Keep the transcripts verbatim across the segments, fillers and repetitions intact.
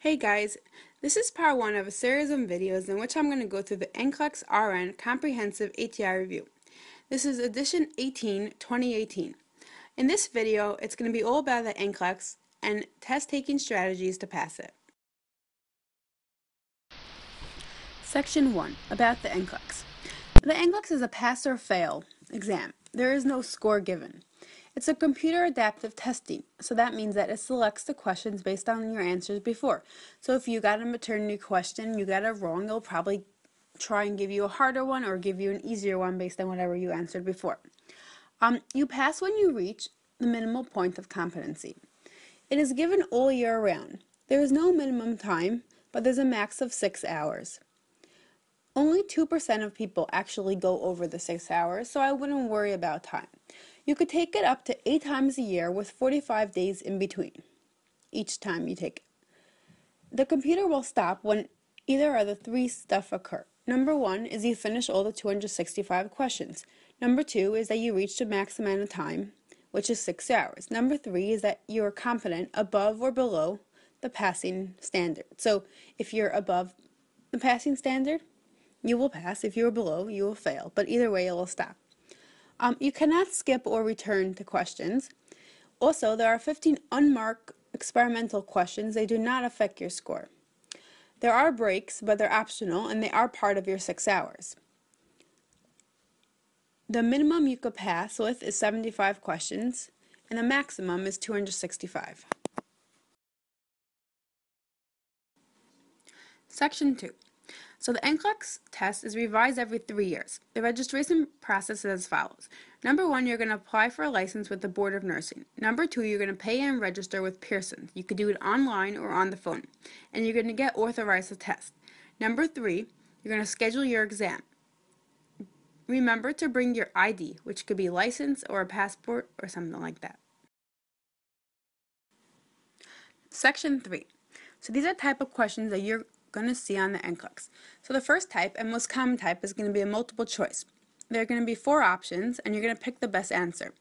Hey guys, this is part one of a series of videos in which I'm going to go through the N C L E X R N Comprehensive A T I Review. This is edition eighteen twenty eighteen. In this video, it's going to be all about the N C L E X and test-taking strategies to pass it. Section one, about the N C L E X. The N C L E X is a pass or fail exam. There is no score given. It's a computer adaptive testing, so that means that it selects the questions based on your answers before. So if you got a maternity question, you got it wrong, it'll probably try and give you a harder one or give you an easier one based on whatever you answered before. Um, you pass when you reach the minimal point of competency. It is given all year round. There is no minimum time, but there's a max of six hours. Only two percent of people actually go over the six hours, so I wouldn't worry about time. You could take it up to eight times a year with forty-five days in between each time you take it. The computer will stop when either of the three stuff occur. Number one is you finish all the two hundred sixty-five questions. Number two is that you reach the max amount of time, which is six hours. Number three is that you are competent above or below the passing standard. So if you're above the passing standard, you will pass. If you're below, you will fail. But either way, it will stop. Um, you cannot skip or return to questions. Also, there are fifteen unmarked experimental questions. They do not affect your score. There are breaks, but they're optional, and they are part of your six hours. The minimum you could pass with is seventy-five questions, and the maximum is two hundred sixty-five. Section two. So the N C L E X test is revised every three years. The registration process is as follows. Number one, you're going to apply for a license with the Board of Nursing. Number two, you're going to pay and register with Pearson. You could do it online or on the phone. And you're going to get authorized to test. Number three, you're going to schedule your exam. Remember to bring your I D, which could be license or a passport or something like that. Section three. So these are type of questions that you're going to see on the N C L E X. So the first type and most common type is going to be a multiple choice. There are going to be four options and you're going to pick the best answer.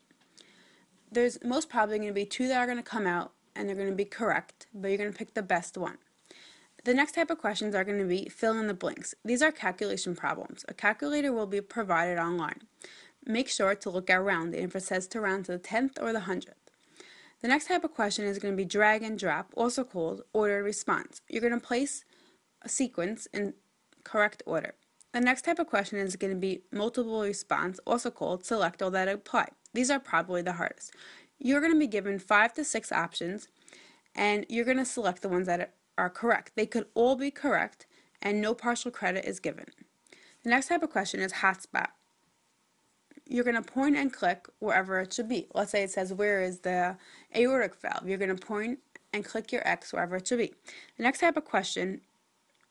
There's most probably going to be two that are going to come out and they're going to be correct, but you're going to pick the best one. The next type of questions are going to be fill in the blanks. These are calculation problems. A calculator will be provided online. Make sure to look at rounding if it says to round to the tenth or the hundredth. The next type of question is going to be drag and drop, also called ordered response. You're going to place a sequence in correct order. The next type of question is going to be multiple response, also called select all that apply. These are probably the hardest. You're going to be given five to six options and you're going to select the ones that are correct. They could all be correct and no partial credit is given. The next type of question is hotspot. You're going to point and click wherever it should be. Let's say it says where is the aortic valve. You're going to point and click your X wherever it should be. The next type of question,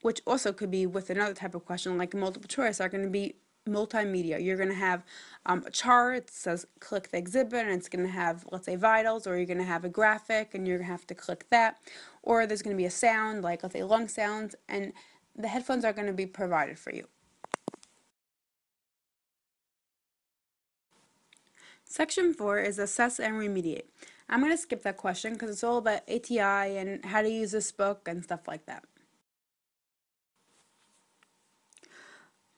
which also could be with another type of question like multiple choice, are going to be multimedia. You're going to have um, a chart that says click the exhibit and it's going to have, let's say, vitals, or you're going to have a graphic and you're going to have to click that, or there's going to be a sound like, let's say, lung sounds, and the headphones are going to be provided for you. Section four is assess and remediate. I'm going to skip that question because it's all about A T I and how to use this book and stuff like that.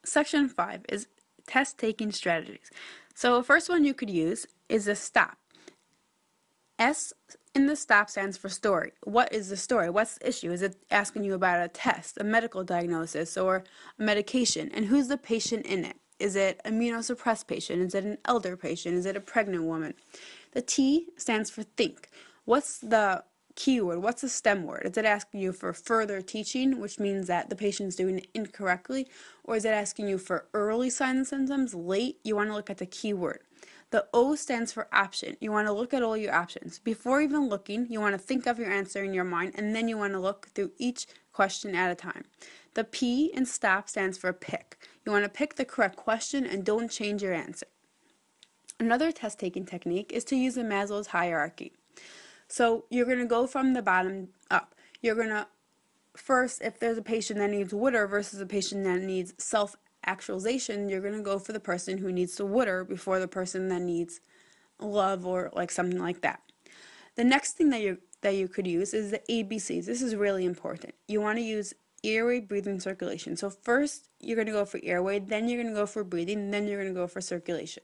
Section five is test-taking strategies. So the first one you could use is a STOP. S in the STOP stands for story. What is the story? What's the issue? Is it asking you about a test, a medical diagnosis, or a medication? And who's the patient in it? Is it an immunosuppressed patient? Is it an elder patient? Is it a pregnant woman? The T stands for think. What's the keyword? What's a STEM word? Is it asking you for further teaching, which means that the patient's doing it incorrectly, or is it asking you for early signs and symptoms, late? You want to look at the keyword. The O stands for option. You want to look at all your options. Before even looking, you want to think of your answer in your mind, and then you want to look through each question at a time. The P in STOP stands for pick. You want to pick the correct question and don't change your answer. Another test-taking technique is to use the Maslow's hierarchy. So you're going to go from the bottom up. You're going to first, if there's a patient that needs water versus a patient that needs self-actualization, you're going to go for the person who needs the water before the person that needs love or like something like that. The next thing that you that you could use is the A B Cs. This is really important. You want to use airway, breathing, circulation. So first you're going to go for airway, then you're going to go for breathing, then you're going to go for circulation.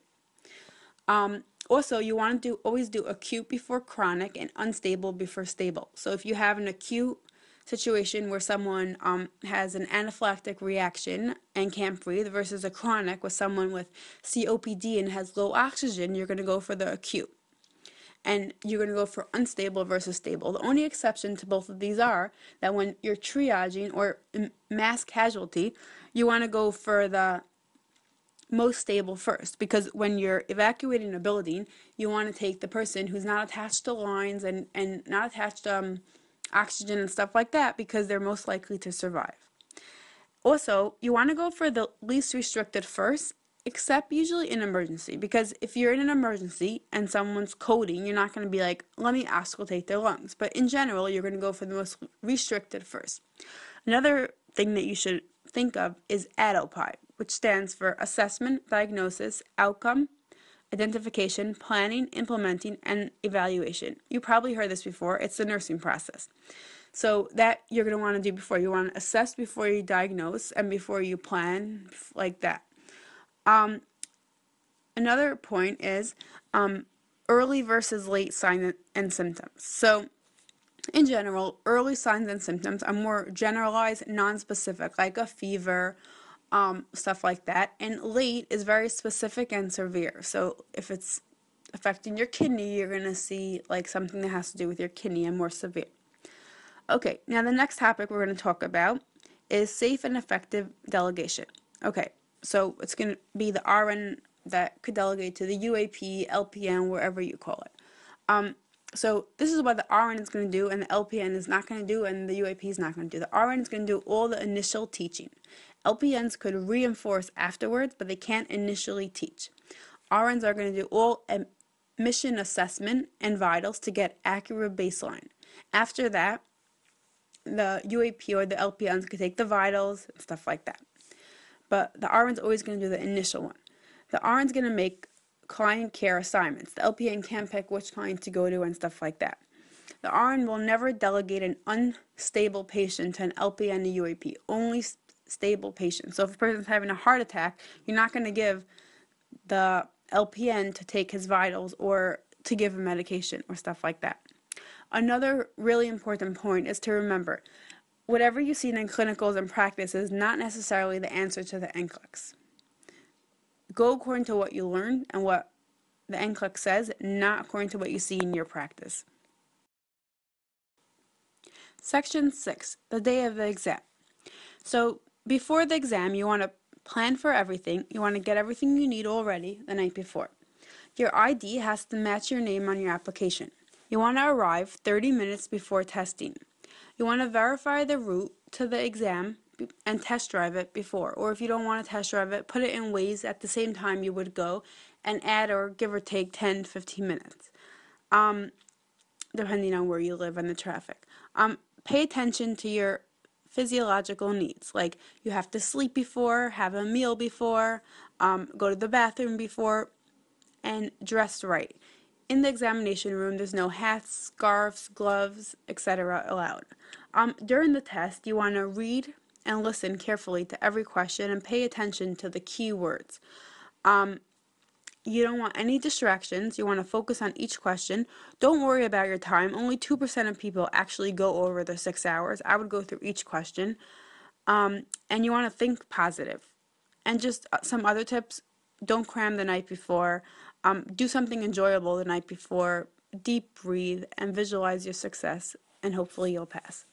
Um, also, you want to do, always do acute before chronic and unstable before stable. So if you have an acute situation where someone um, has an anaphylactic reaction and can't breathe versus a chronic with someone with C O P D and has low oxygen, you're going to go for the acute. And you're going to go for unstable versus stable. The only exception to both of these are that when you're triaging or mass casualty, you want to go for the most stable first, because when you're evacuating a building, you want to take the person who's not attached to lines and, and not attached to um, oxygen and stuff like that, because they're most likely to survive. Also, you want to go for the least restricted first, except usually in emergency, because if you're in an emergency and someone's coding, you're not going to be like, let me auscultate their lungs. But in general, you're going to go for the most restricted first. Another thing that you should think of is A D P I E, which stands for Assessment, Diagnosis, Outcome, Identification, Planning, Implementing, and Evaluation. You probably heard this before. It's the nursing process. So that you're going to want to do before. You want to assess before you diagnose and before you plan, like that. Um, another point is um, early versus late signs and symptoms. So in general, early signs and symptoms are more generalized, non-specific, like a fever, um, stuff like that. And late is very specific and severe. So if it's affecting your kidney, you're going to see like something that has to do with your kidney and more severe. Okay, now the next topic we're going to talk about is safe and effective delegation. Okay. So it's going to be the R N that could delegate to the U A P, L P N, wherever you call it. Um, so this is what the R N is going to do, and the L P N is not going to do, and the U A P is not going to do. The R N is going to do all the initial teaching. L P Ns could reinforce afterwards, but they can't initially teach. R Ns are going to do all admission assessment and vitals to get accurate baseline. After that, the U A P or the L P Ns could take the vitals and stuff like that. But the R N's always going to do the initial one. The R N's going to make client care assignments. The L P N can pick which client to go to and stuff like that. The R N will never delegate an unstable patient to an L P N or U A P, only st- stable patients. So if a person's having a heart attack, you're not going to give the L P N to take his vitals or to give him medication or stuff like that. Another really important point is to remember, whatever you see in clinicals and practice is not necessarily the answer to the N C L E X. Go according to what you learn and what the N C L E X says, not according to what you see in your practice. Section six, the day of the exam. So before the exam, you want to plan for everything. You want to get everything you need already the night before. Your I D has to match your name on your application. You want to arrive thirty minutes before testing. You want to verify the route to the exam and test drive it before. Or if you don't want to test drive it, put it in Waze at the same time you would go and add or give or take ten to fifteen minutes, um, depending on where you live and the traffic. Um, pay attention to your physiological needs. Like you have to sleep before, have a meal before, um, go to the bathroom before, and dress right. In the examination room, there's no hats, scarves, gloves, et cetera allowed. Um, during the test, you want to read and listen carefully to every question and pay attention to the key words. Um, you don't want any distractions. You want to focus on each question. Don't worry about your time. Only two percent of people actually go over the six hours. I would go through each question. Um, and you want to think positive. And just some other tips, don't cram the night before. Um, do something enjoyable the night before, deep breathe, and visualize your success, and hopefully you'll pass.